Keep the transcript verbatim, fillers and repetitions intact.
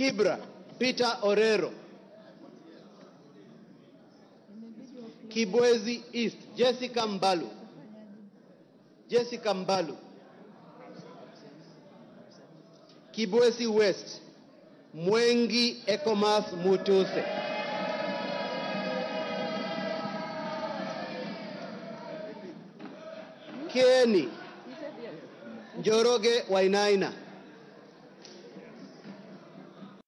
Kibra, Peter Orero. Kibwezi East, Jessica Mbalu. Jessica Mbalu. Kibwezi West, Mwengi Ekomas Mutuse. Kieni, Njoroge Wainaina.